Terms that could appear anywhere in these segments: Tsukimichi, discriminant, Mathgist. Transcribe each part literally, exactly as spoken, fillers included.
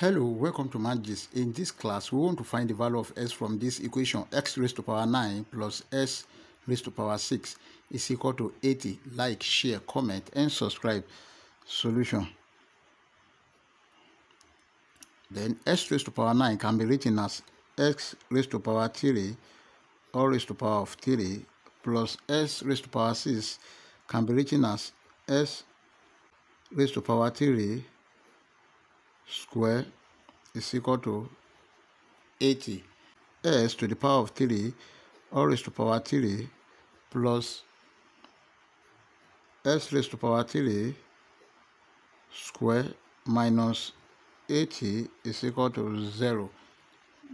Hello, welcome to Mathgist. In this class, we want to find the value of x from this equation. X raised to power nine plus x raised to power six is equal to eighty. Like, share, comment, and subscribe. Solution. Then x raised to power nine can be written as x raised to power three, or raised to power of three, plus x raised to power six can be written as x raised to power three square is equal to eighty. S to the power of three all raised to power three plus s raised to power three square minus eighty is equal to zero.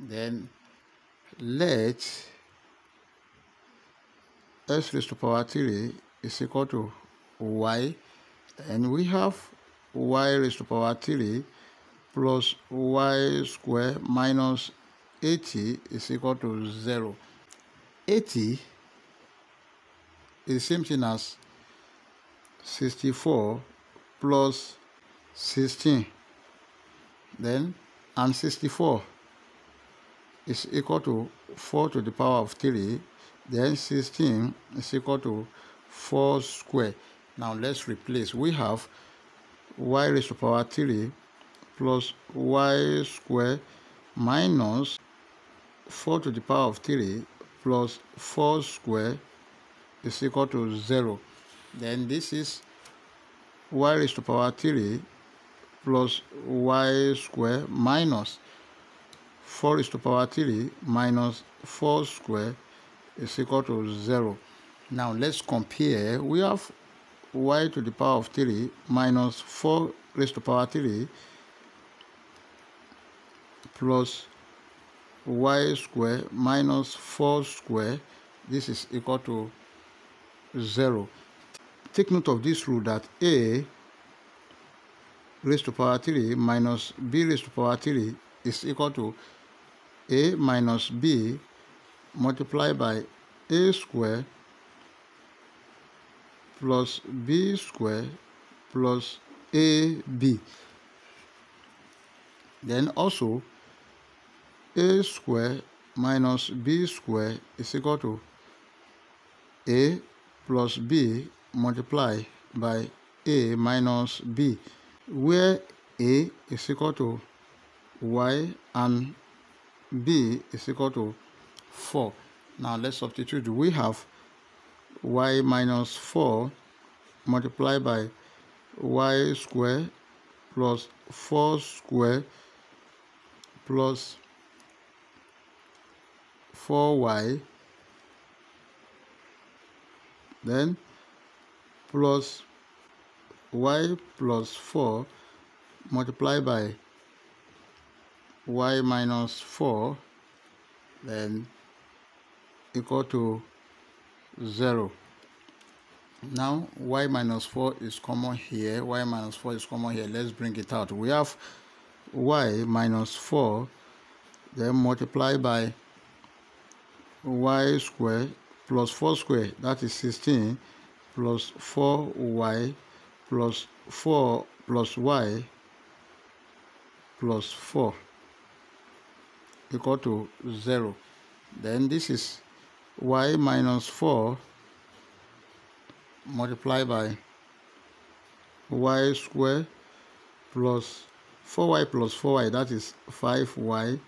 Then let s raised to power three is equal to y, and we have y raised to power three plus y square minus eighty is equal to zero. eighty is the same thing as sixty-four plus sixteen. Then, and sixty-four is equal to four to the power of three. Then sixteen is equal to four square. Now let's replace. We have y raised to power three plus y square minus four to the power of three plus four square is equal to zero. Then this is y raised to power three plus y square minus four raised to power three minus four square is equal to zero. Now let's compare. We have y to the power of three minus four raised to power three plus y square minus four square. This is equal to zero. Take note of this rule that a raised to power three minus b raised to power three is equal to a minus b multiplied by a square plus b square plus ab. Then also a square minus b square is equal to a plus b multiplied by a minus b, where a is equal to y and b is equal to four. Now let's substitute. We have y minus four multiplied by y square plus four square plus four y, then plus y plus four multiplied by y minus four, then equal to zero. Now y minus four is common here, y minus four is common here. Let's bring it out. We have y minus four then multiplied by y square plus four square, that is sixteen, plus four y plus four plus y plus four equal to zero. Then this is y minus four multiplied by y square plus four y plus four y, that is five y,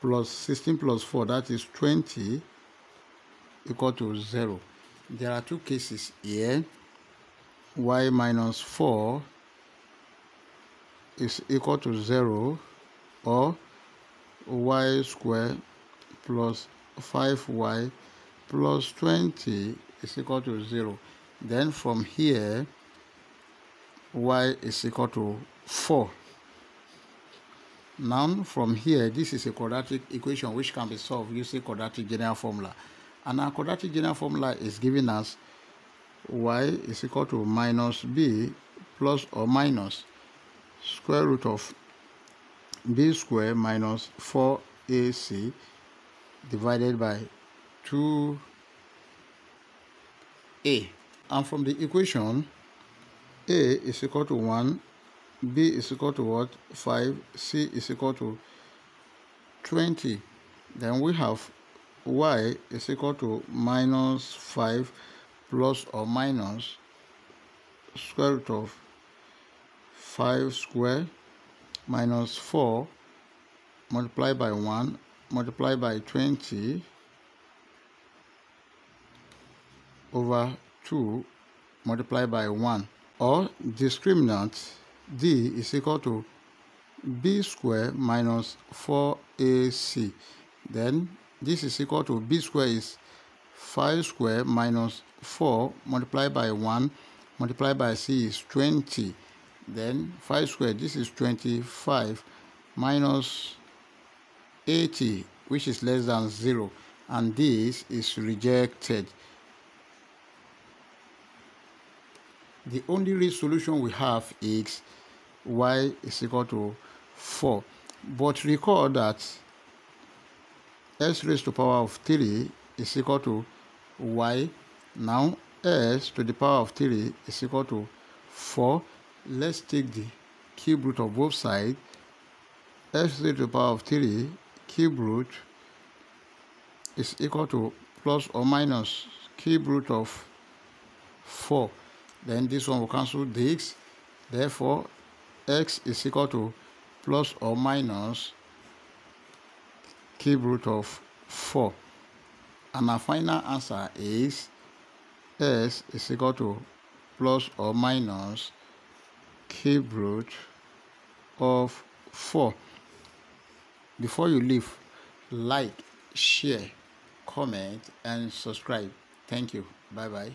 plus sixteen plus four, that is twenty, equal to zero. There are two cases here. Y minus four is equal to zero, or y square plus five y plus twenty is equal to zero. Then from here, y is equal to four. Now from here, this is a quadratic equation which can be solved using quadratic general formula. And our quadratic general formula is giving us y is equal to minus b plus or minus square root of b square minus four a c divided by two a. And from the equation, a is equal to one B is equal to what? five. C is equal to twenty. Then we have y is equal to minus five plus or minus square root of five squared minus four multiplied by one multiplied by twenty over two multiplied by one, or discriminant D is equal to b squared minus four a c. Then this is equal to b squared is five squared minus four multiplied by one multiplied by c is twenty. Then five squared, this is twenty-five minus eighty, which is less than zero, and this is rejected. The only real solution we have is y is equal to four. But recall that s raised to the power of three is equal to y. Now s to the power of three is equal to four. Let's take the cube root of both sides. S raised to the power of three cube root is equal to plus or minus cube root of four. Then this one will cancel this. Therefore x is equal to plus or minus cube root of four, and our final answer is s is equal to plus or minus cube root of four. Before you leave, like, share, comment and subscribe. Thank you. Bye bye.